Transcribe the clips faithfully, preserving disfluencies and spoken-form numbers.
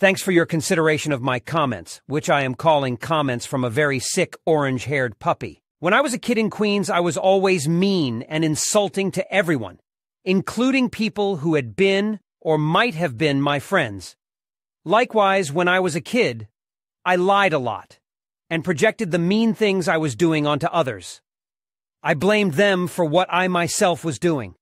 Thanks for your consideration of my comments, which I am calling comments from a very sick orange-haired puppy. When I was a kid in Queens, I was always mean and insulting to everyone, including people who had been or might have been my friends. Likewise, when I was a kid, I lied a lot and projected the mean things I was doing onto others. I blamed them for what I myself was doing.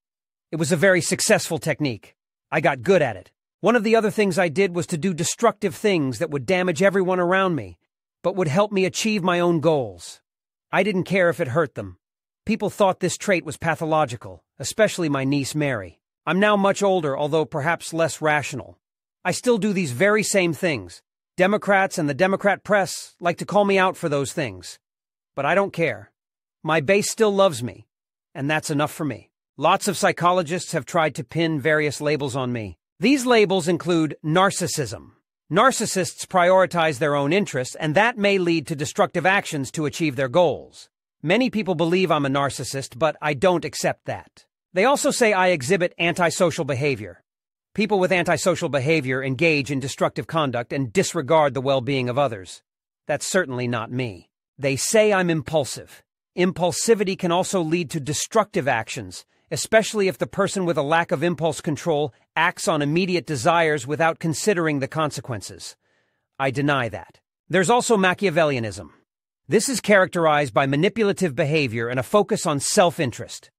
It was a very successful technique. I got good at it. One of the other things I did was to do destructive things that would damage everyone around me, but would help me achieve my own goals. I didn't care if it hurt them. People thought this trait was pathological, especially my niece Mary. I'm now much older, although perhaps less rational. I still do these very same things. Democrats and the Democrat press like to call me out for those things, but I don't care. My base still loves me, and that's enough for me. Lots of psychologists have tried to pin various labels on me. These labels include narcissism. Narcissists prioritize their own interests, and that may lead to destructive actions to achieve their goals. Many people believe I'm a narcissist, but I don't accept that. They also say I exhibit antisocial behavior. People with antisocial behavior engage in destructive conduct and disregard the well-being of others. That's certainly not me. They say I'm impulsive. Impulsivity can also lead to destructive actions, especially if the person with a lack of impulse control acts on immediate desires without considering the consequences. I deny that. There's also Machiavellianism. This is characterized by manipulative behavior and a focus on self-interest.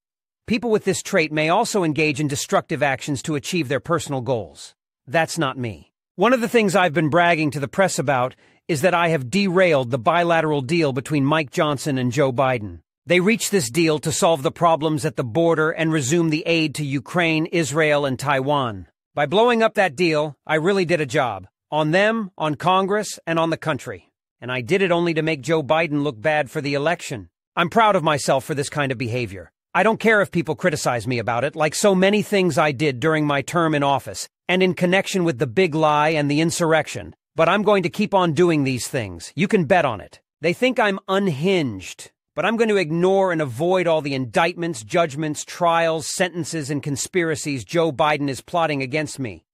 People with this trait may also engage in destructive actions to achieve their personal goals. That's not me. One of the things I've been bragging to the press about is that I have derailed the bilateral deal between Mike Johnson and Joe Biden. They reached this deal to solve the problems at the border and resume the aid to Ukraine, Israel, and Taiwan. By blowing up that deal, I really did a job. On them, on Congress, and on the country. And I did it only to make Joe Biden look bad for the election. I'm proud of myself for this kind of behavior. I don't care if people criticize me about it, like so many things I did during my term in office and in connection with the big lie and the insurrection, but I'm going to keep on doing these things. You can bet on it. They think I'm unhinged, but I'm going to ignore and avoid all the indictments, judgments, trials, sentences, and conspiracies Joe Biden is plotting against me.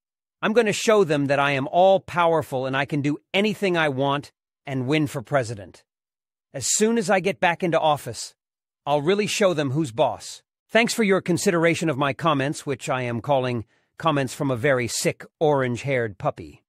I'm going to show them that I am all-powerful and I can do anything I want and win for president. As soon as I get back into office, I'll really show them who's boss. Thanks for your consideration of my comments, which I am calling comments from a very sick orange-haired puppy.